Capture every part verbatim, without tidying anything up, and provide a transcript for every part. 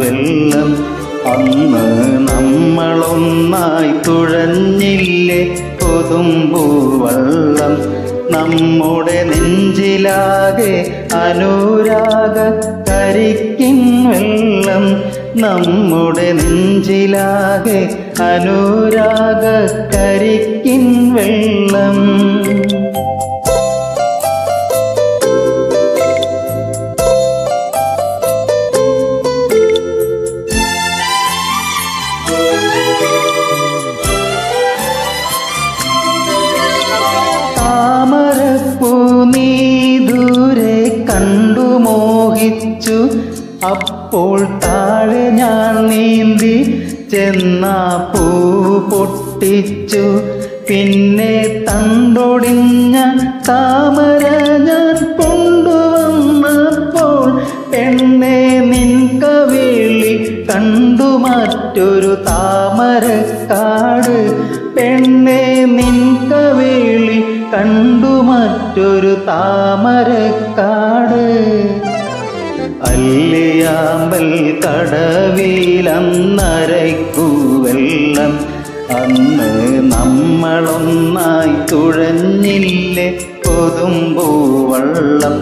വെള്ളം അന്ന് നമ്മളൊന്നായി തുഴഞ്ഞില്ലേ കൊതുമ്പൂവള്ളം നമ്മുടെ നെഞ്ചിലാകെ അനുരാഗ കരിക്കിൻ വെള്ളം നമ്മുടെ നെഞ്ചിലാകെ അനുരാഗ കരിക്കിൻ വെള്ളം അപ്പോൾ താഴെ ഞാൻ നീന്തി ചെന്നാ പൂ പൊട്ടിച്ചു പിന്നെ തണ്ടൊടിഞ്ഞ താമര ഞാൻ കൊണ്ടുവന്നപ്പോൾ എന്നെ നിൻ കവിളി കണ്ടു മറ്റൊരു താമരക്കാട് പെണ്ണെ നിൻ കവിളി കണ്ടു മറ്റൊരു താമരക്കാട് അല്ലിയാമ്പൽ കടവിലന്നരയ്ക്കു വെള്ളം അന്ന് നമ്മളൊന്നായി തുഴഞ്ഞില്ലേ കൊതുമ്പൂവള്ളം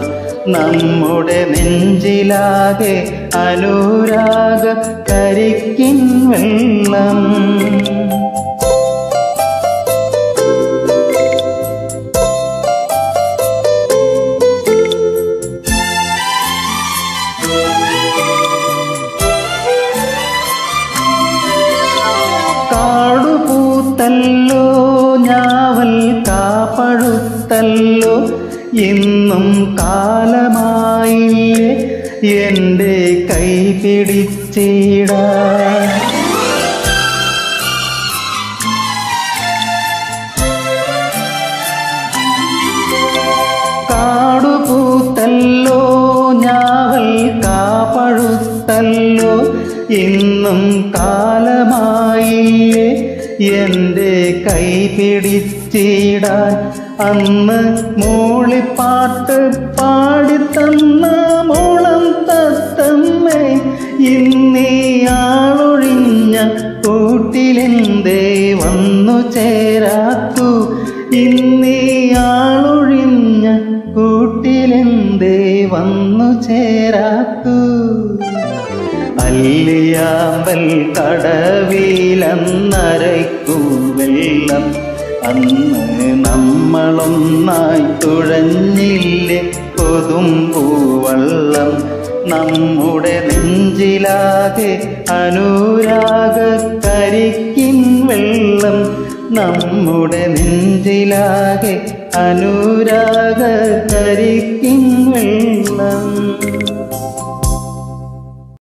നമ്മുടെ നെഞ്ചിലാകെ അനുരാഗ കരിക്കിൻ വെള്ളം ല്ലോ ഞാവൽ കാപ്പഴുത്തല്ലോ ഇന്നും കാലമായില്ലേ എൻ്റെ കൈ പിടിച്ചിടാൻ കാടുപൂത്തല്ലോ ഞാവൽ കാപ്പഴുത്തല്ലോ ഇന്നും കാലമായില്ലേ എൻ്റെ കൈ പിടിച്ചിടാൻ അന്ന് മൂളിപ്പാട്ട് പാടിത്തന്ന മോളം തത്തമ്മേ ഇന്നീയാളൊഴിഞ്ഞ കൂട്ടിലെന്തേ വന്നു ചേരാത്തു ഇന്നീയാളൊഴിഞ്ഞ കൂട്ടിലെന്തേ വന്നു ചേരാത്തു അല്ലിയാമ്പൽ കടവിലന്നരയ്ക്കു വെള്ളം അന്ന് നമ്മളൊന്നായി തുഴഞ്ഞില്ലേ കൊതുമ്പൂവള്ളം നമ്മുടെ നെഞ്ചിലാകെ അനുരാഗ കരിക്കിൻ വെള്ളം നമ്മുടെ നെഞ്ചിലാകെ അനുരാഗ കരിക്കിൻ വെള്ളം